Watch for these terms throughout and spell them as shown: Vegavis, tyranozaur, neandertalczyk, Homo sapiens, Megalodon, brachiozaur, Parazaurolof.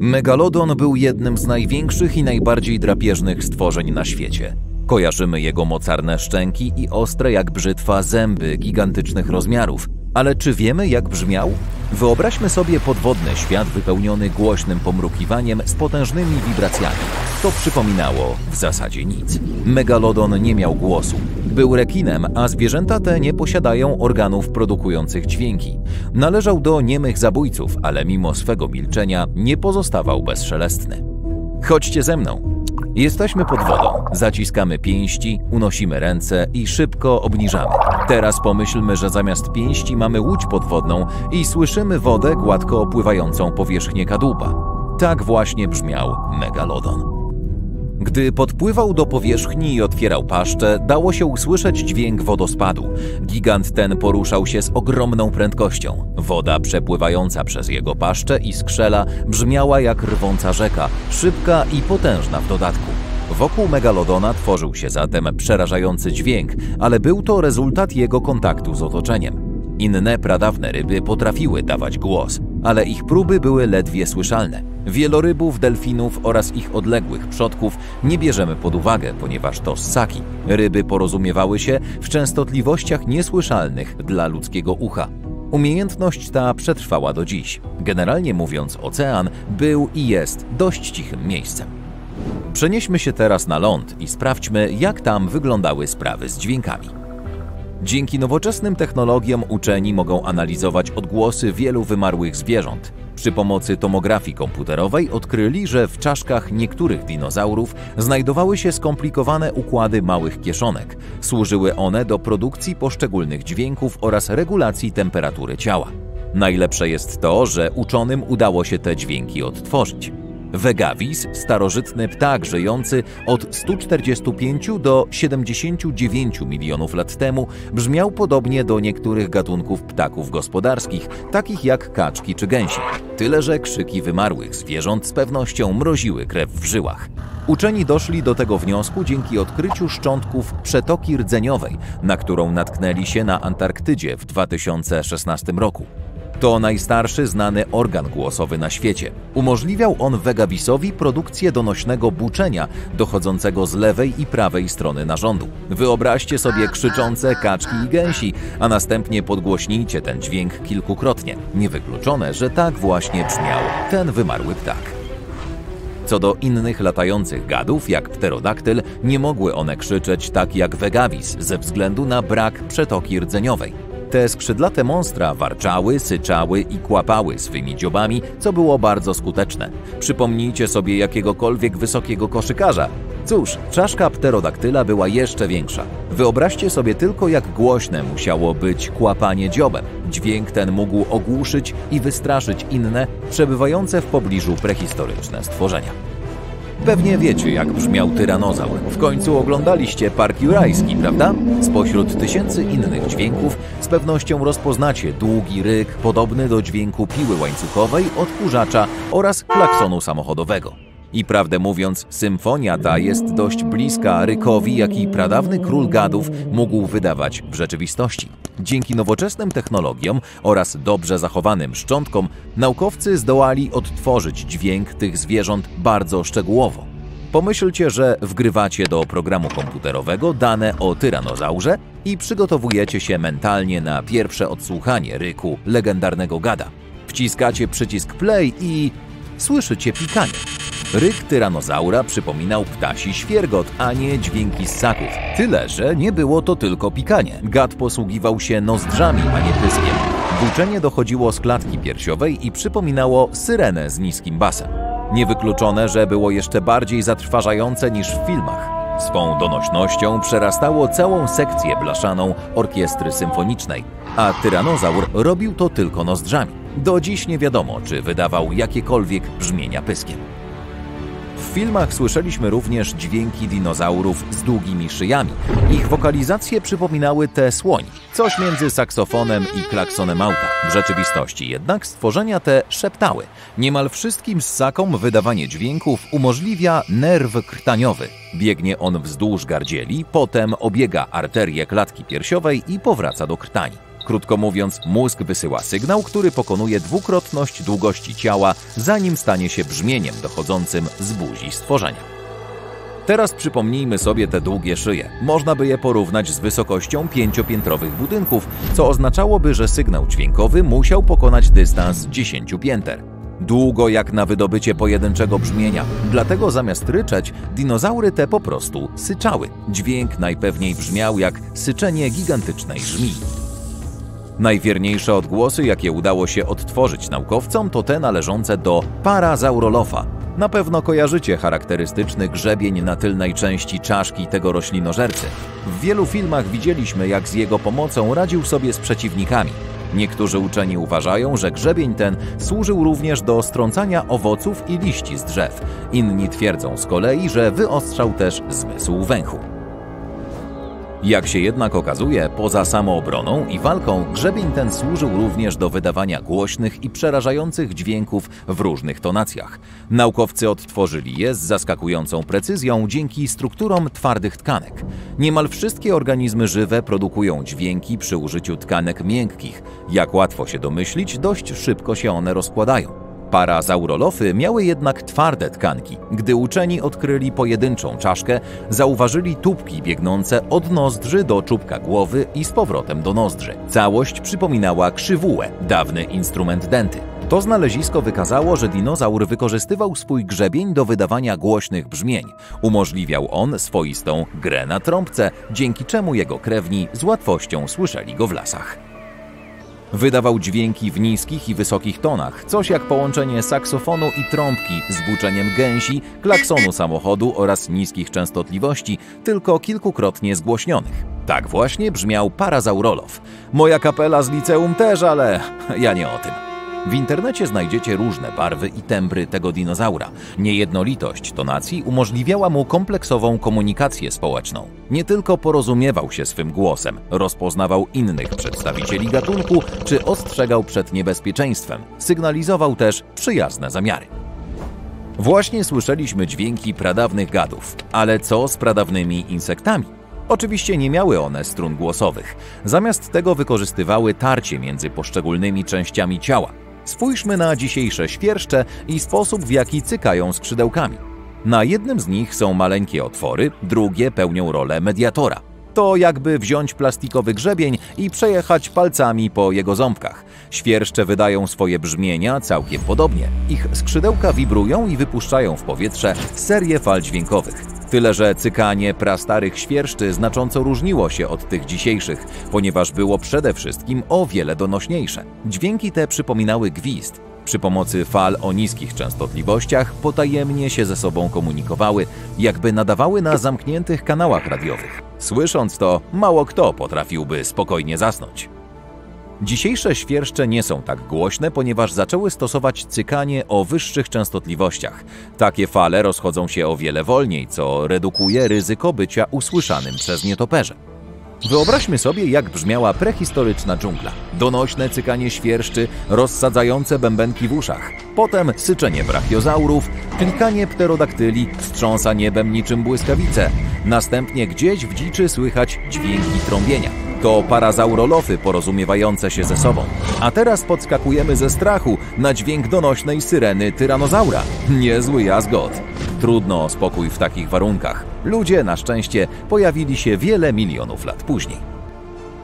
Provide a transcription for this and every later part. Megalodon był jednym z największych i najbardziej drapieżnych stworzeń na świecie. Kojarzymy jego mocarne szczęki i ostre jak brzytwa zęby gigantycznych rozmiarów. Ale czy wiemy, jak brzmiał? Wyobraźmy sobie podwodny świat wypełniony głośnym pomrukiwaniem z potężnymi wibracjami. To przypominało w zasadzie nic. Megalodon nie miał głosu. Był rekinem, a zwierzęta te nie posiadają organów produkujących dźwięki. Należał do niemych zabójców, ale mimo swego milczenia nie pozostawał bezszelestny. Chodźcie ze mną. Jesteśmy pod wodą, zaciskamy pięści, unosimy ręce i szybko obniżamy. Teraz pomyślmy, że zamiast pięści mamy łódź podwodną i słyszymy wodę gładko opływającą powierzchnię kadłuba. Tak właśnie brzmiał Megalodon. Gdy podpływał do powierzchni i otwierał paszczę, dało się usłyszeć dźwięk wodospadu. Gigant ten poruszał się z ogromną prędkością. Woda przepływająca przez jego paszczę i skrzela brzmiała jak rwąca rzeka, szybka i potężna w dodatku. Wokół Megalodona tworzył się zatem przerażający dźwięk, ale był to rezultat jego kontaktu z otoczeniem. Inne pradawne ryby potrafiły dawać głos, ale ich próby były ledwie słyszalne. Wielorybów, delfinów oraz ich odległych przodków nie bierzemy pod uwagę, ponieważ to ssaki. Ryby porozumiewały się w częstotliwościach niesłyszalnych dla ludzkiego ucha. Umiejętność ta przetrwała do dziś. Generalnie mówiąc, ocean był i jest dość cichym miejscem. Przenieśmy się teraz na ląd i sprawdźmy, jak tam wyglądały sprawy z dźwiękami. Dzięki nowoczesnym technologiom uczeni mogą analizować odgłosy wielu wymarłych zwierząt. Przy pomocy tomografii komputerowej odkryli, że w czaszkach niektórych dinozaurów znajdowały się skomplikowane układy małych kieszonek. Służyły one do produkcji poszczególnych dźwięków oraz regulacji temperatury ciała. Najlepsze jest to, że uczonym udało się te dźwięki odtworzyć. Vegavis, starożytny ptak żyjący od 145 do 79 milionów lat temu, brzmiał podobnie do niektórych gatunków ptaków gospodarskich, takich jak kaczki czy gęsi. Tyle, że krzyki wymarłych zwierząt z pewnością mroziły krew w żyłach. Uczeni doszli do tego wniosku dzięki odkryciu szczątków przetoki rdzeniowej, na którą natknęli się na Antarktydzie w 2016 roku. To najstarszy znany organ głosowy na świecie. Umożliwiał on Vegavisowi produkcję donośnego buczenia dochodzącego z lewej i prawej strony narządu. Wyobraźcie sobie krzyczące kaczki i gęsi, a następnie podgłośnijcie ten dźwięk kilkukrotnie. Niewykluczone, że tak właśnie brzmiał ten wymarły ptak. Co do innych latających gadów, jak pterodaktyl, nie mogły one krzyczeć tak jak Vegavis ze względu na brak przetoki rdzeniowej. Te skrzydlate monstra warczały, syczały i kłapały swymi dziobami, co było bardzo skuteczne. Przypomnijcie sobie jakiegokolwiek wysokiego koszykarza. Cóż, czaszka pterodaktyla była jeszcze większa. Wyobraźcie sobie tylko, jak głośne musiało być kłapanie dziobem. Dźwięk ten mógł ogłuszyć i wystraszyć inne, przebywające w pobliżu prehistoryczne stworzenia. Pewnie wiecie, jak brzmiał tyranozaur. W końcu oglądaliście Park Jurajski, prawda? Spośród tysięcy innych dźwięków z pewnością rozpoznacie długi ryk podobny do dźwięku piły łańcuchowej, odkurzacza oraz klaksonu samochodowego. I prawdę mówiąc, symfonia ta jest dość bliska rykowi, jaki pradawny król gadów mógł wydawać w rzeczywistości. Dzięki nowoczesnym technologiom oraz dobrze zachowanym szczątkom naukowcy zdołali odtworzyć dźwięk tych zwierząt bardzo szczegółowo. Pomyślcie, że wgrywacie do programu komputerowego dane o tyranozaurze i przygotowujecie się mentalnie na pierwsze odsłuchanie ryku legendarnego gada. Wciskacie przycisk play i słyszycie pikanie. Ryk tyranozaura przypominał ptasi świergot, a nie dźwięki ssaków. Tyle, że nie było to tylko pikanie. Gad posługiwał się nozdrzami, a nie pyskiem. Buczenie dochodziło z klatki piersiowej i przypominało syrenę z niskim basem. Niewykluczone, że było jeszcze bardziej zatrważające niż w filmach. Swą donośnością przerastało całą sekcję blaszaną orkiestry symfonicznej, a tyranozaur robił to tylko nozdrzami. Do dziś nie wiadomo, czy wydawał jakiekolwiek brzmienia pyskiem. W filmach słyszeliśmy również dźwięki dinozaurów z długimi szyjami. Ich wokalizacje przypominały te słoni, coś między saksofonem i klaksonem auta. W rzeczywistości jednak stworzenia te szeptały. Niemal wszystkim ssakom wydawanie dźwięków umożliwia nerw krtaniowy. Biegnie on wzdłuż gardzieli, potem obiega arterię klatki piersiowej i powraca do krtani. Krótko mówiąc, mózg wysyła sygnał, który pokonuje dwukrotność długości ciała, zanim stanie się brzmieniem dochodzącym z buzi stworzenia. Teraz przypomnijmy sobie te długie szyje. Można by je porównać z wysokością 5-piętrowych budynków, co oznaczałoby, że sygnał dźwiękowy musiał pokonać dystans 10 pięter. Długo jak na wydobycie pojedynczego brzmienia, dlatego zamiast ryczeć, dinozaury te po prostu syczały. Dźwięk najpewniej brzmiał jak syczenie gigantycznej żmii. Najwierniejsze odgłosy, jakie udało się odtworzyć naukowcom, to te należące do Parazaurolofa. Na pewno kojarzycie charakterystyczny grzebień na tylnej części czaszki tego roślinożercy. W wielu filmach widzieliśmy, jak z jego pomocą radził sobie z przeciwnikami. Niektórzy uczeni uważają, że grzebień ten służył również do strącania owoców i liści z drzew. Inni twierdzą z kolei, że wyostrzał też zmysł węchu. Jak się jednak okazuje, poza samoobroną i walką, grzebień ten służył również do wydawania głośnych i przerażających dźwięków w różnych tonacjach. Naukowcy odtworzyli je z zaskakującą precyzją dzięki strukturom twardych tkanek. Niemal wszystkie organizmy żywe produkują dźwięki przy użyciu tkanek miękkich. Jak łatwo się domyślić, dość szybko się one rozkładają. Parazaurolofy miały jednak twarde tkanki. Gdy uczeni odkryli pojedynczą czaszkę, zauważyli tubki biegnące od nozdrzy do czubka głowy i z powrotem do nozdrzy. Całość przypominała krzywółę, dawny instrument denty. To znalezisko wykazało, że dinozaur wykorzystywał swój grzebień do wydawania głośnych brzmień. Umożliwiał on swoistą grę na trąbce, dzięki czemu jego krewni z łatwością słyszeli go w lasach. Wydawał dźwięki w niskich i wysokich tonach, coś jak połączenie saksofonu i trąbki z buczeniem gęsi, klaksonu samochodu oraz niskich częstotliwości, tylko kilkukrotnie zgłośnionych. Tak właśnie brzmiał Parazaurolof. Moja kapela z liceum też, ale ja nie o tym. W internecie znajdziecie różne barwy i tembry tego dinozaura. Niejednolitość tonacji umożliwiała mu kompleksową komunikację społeczną. Nie tylko porozumiewał się swym głosem, rozpoznawał innych przedstawicieli gatunku czy ostrzegał przed niebezpieczeństwem. Sygnalizował też przyjazne zamiary. Właśnie słyszeliśmy dźwięki pradawnych gadów, ale co z pradawnymi insektami? Oczywiście nie miały one strun głosowych. Zamiast tego wykorzystywały tarcie między poszczególnymi częściami ciała. Spójrzmy na dzisiejsze świerszcze i sposób, w jaki cykają skrzydełkami. Na jednym z nich są maleńkie otwory, drugie pełnią rolę mediatora. To jakby wziąć plastikowy grzebień i przejechać palcami po jego ząbkach. Świerszcze wydają swoje brzmienia całkiem podobnie. Ich skrzydełka wibrują i wypuszczają w powietrze serię fal dźwiękowych. Tyle, że cykanie prastarych świerszczy znacząco różniło się od tych dzisiejszych, ponieważ było przede wszystkim o wiele donośniejsze. Dźwięki te przypominały gwizd. Przy pomocy fal o niskich częstotliwościach potajemnie się ze sobą komunikowały, jakby nadawały na zamkniętych kanałach radiowych. Słysząc to, mało kto potrafiłby spokojnie zasnąć. Dzisiejsze świerszcze nie są tak głośne, ponieważ zaczęły stosować cykanie o wyższych częstotliwościach. Takie fale rozchodzą się o wiele wolniej, co redukuje ryzyko bycia usłyszanym przez nietoperze. Wyobraźmy sobie, jak brzmiała prehistoryczna dżungla. Donośne cykanie świerszczy, rozsadzające bębenki w uszach. Potem syczenie brachiozaurów, klikanie pterodaktyli, wstrząsa niebem niczym błyskawice. Następnie gdzieś w dziczy słychać dźwięki trąbienia. To parazaurolofy porozumiewające się ze sobą. A teraz podskakujemy ze strachu na dźwięk donośnej syreny tyranozaura. Niezły jazgot. Trudno o spokój w takich warunkach. Ludzie, na szczęście, pojawili się wiele milionów lat później.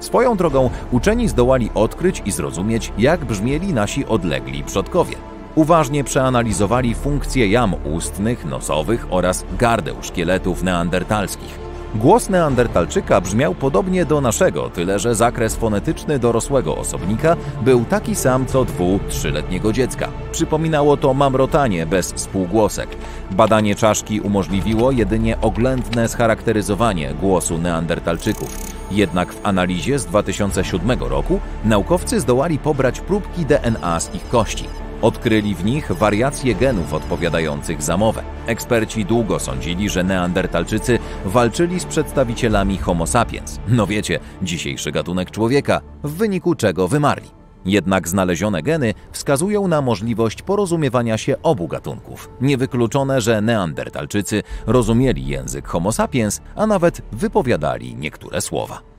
Swoją drogą uczeni zdołali odkryć i zrozumieć, jak brzmieli nasi odlegli przodkowie. Uważnie przeanalizowali funkcje jam ustnych, nosowych oraz gardeł szkieletów neandertalskich. Głos neandertalczyka brzmiał podobnie do naszego, tyle że zakres fonetyczny dorosłego osobnika był taki sam co 2-3-letniego dziecka. Przypominało to mamrotanie bez spółgłosek. Badanie czaszki umożliwiło jedynie oględne scharakteryzowanie głosu neandertalczyków. Jednak w analizie z 2007 roku naukowcy zdołali pobrać próbki DNA z ich kości. Odkryli w nich wariacje genów odpowiadających za mowę. Eksperci długo sądzili, że neandertalczycy walczyli z przedstawicielami Homo sapiens. No wiecie, dzisiejszy gatunek człowieka, w wyniku czego wymarli. Jednak znalezione geny wskazują na możliwość porozumiewania się obu gatunków. Niewykluczone, że neandertalczycy rozumieli język Homo sapiens, a nawet wypowiadali niektóre słowa.